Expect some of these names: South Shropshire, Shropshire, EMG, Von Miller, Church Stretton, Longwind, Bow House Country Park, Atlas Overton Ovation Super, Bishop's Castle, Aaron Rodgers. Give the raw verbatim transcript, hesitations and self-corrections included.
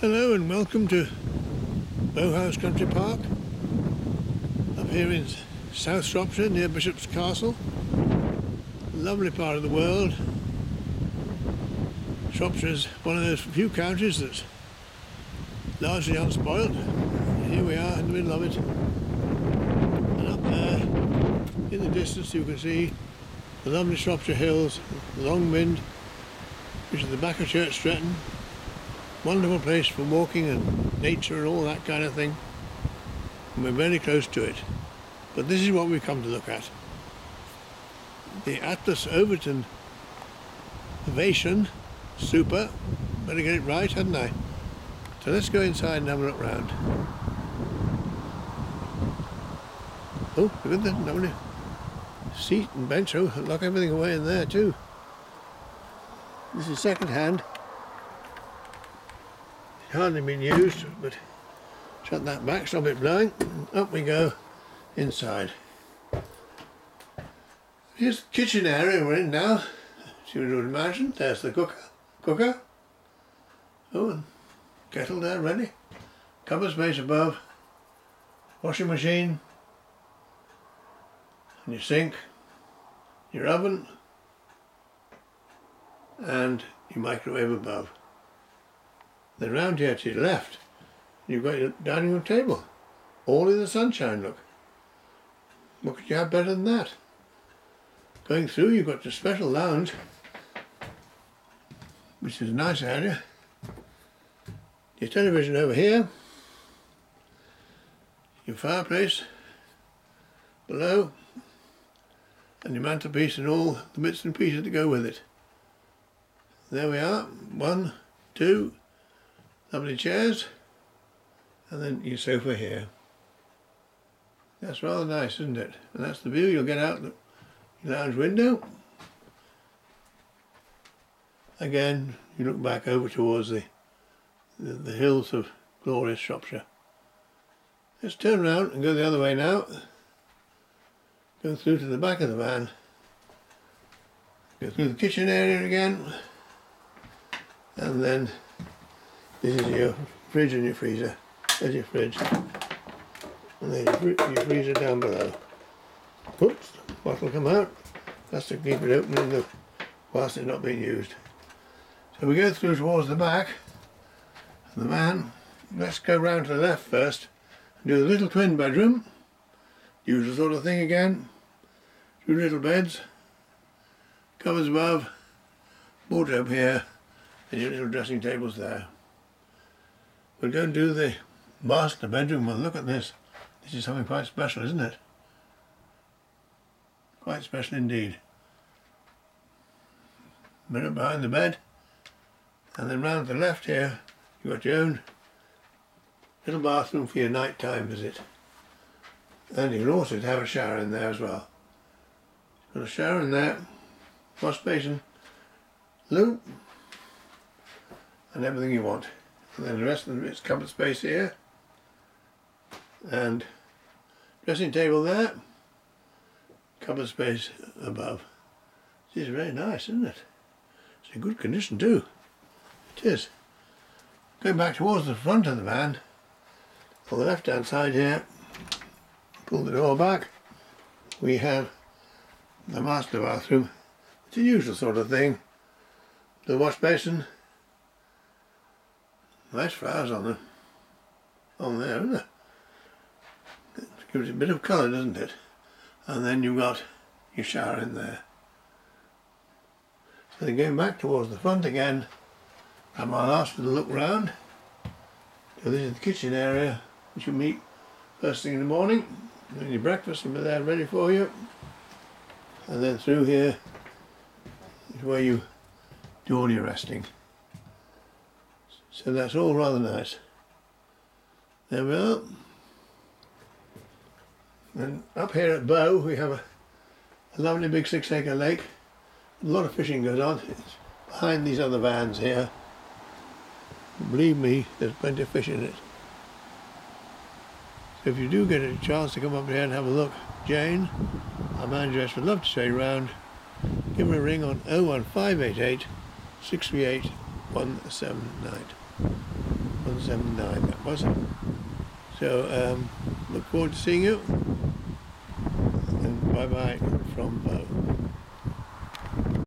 Hello and welcome to Bow House Country Park, up here in South Shropshire near Bishop's Castle. Lovely part of the world. Shropshire is one of those few counties that's largely unspoilt. Here we are in the middle of it. And up there, in the distance, you can see the lovely Shropshire Hills, Longwind, which is the back of Church Stretton. Wonderful place for walking and nature and all that kind of thing, and we're very close to it. But this is what we've come to look at: the Atlas Overton Ovation Super. Better get it right, hadn't I? So let's go inside and have a look round. Oh, look at that lovely seat and bench. Oh, lock everything away in there too. This is second hand. Hardly been used, but shut that back, stop it blowing. Up we go inside. Here's the kitchen area we're in now, as you would imagine. There's the cooker. cooker. Oh, and kettle there ready. Cupboard space above. Washing machine. And your sink. Your oven. And your microwave above. Then round here to your left, you've got your dining room table, all in the sunshine, look. What could you have better than that? Going through, you've got your special lounge, which is a nice area. Your television over here, your fireplace below, and your mantelpiece and all the bits and pieces to go with it. There we are, one, two, lovely chairs, and then your sofa here. That's rather nice, isn't it? And that's the view you'll get out the lounge window. Again, you look back over towards the, the, the hills of glorious Shropshire. Let's turn round and go the other way now. Go through to the back of the van. Go through the kitchen area again, and then this is your fridge and your freezer. There's your fridge. And then your, fr your freezer down below. Oops, bottle come out. That's to keep it open in the, whilst it's not being used. So we go through towards the back of the van. Let's go round to the left first and do the little twin bedroom. Usual sort of thing again. Two little beds. Covers above. Wardrobe here. And your little dressing tables there. We'll go and do the master bedroom. Well, look at this. This is something quite special, isn't it? Quite special indeed. Mirror behind the bed. And then round to the left here, you've got your own little bathroom for your nighttime visit. And you can also have a shower in there as well. Got a shower in there, wash basin, loo, and everything you want. And then the rest of it's cupboard space here, and dressing table there, cupboard space above. This is very nice, isn't it? It's in good condition too. It is. Going back towards the front of the van, on the left hand side here, pull the door back, we have the master bathroom. It's a usual sort of thing. The wash basin. Nice flowers on them, on there, isn't it? It gives it a bit of colour, doesn't it? And then you've got your shower in there. So then going back towards the front again, I'm asked to look round. So this is the kitchen area, which you meet first thing in the morning. And then your breakfast will be there ready for you. And then through here is where you do all your resting. So that's all rather nice. There we are. And up here at Bow we have a, a lovely big six acre lake. A lot of fishing goes on. It's behind these other vans here. Believe me, there's plenty of fish in it. So if you do get a chance to come up here and have a look, Jane, our manageress, would love to show you round. Give her a ring on oh one five eight eight six three eight one seven nine. one seven nine, that was it. So um, look forward to seeing you, and bye bye from Bow.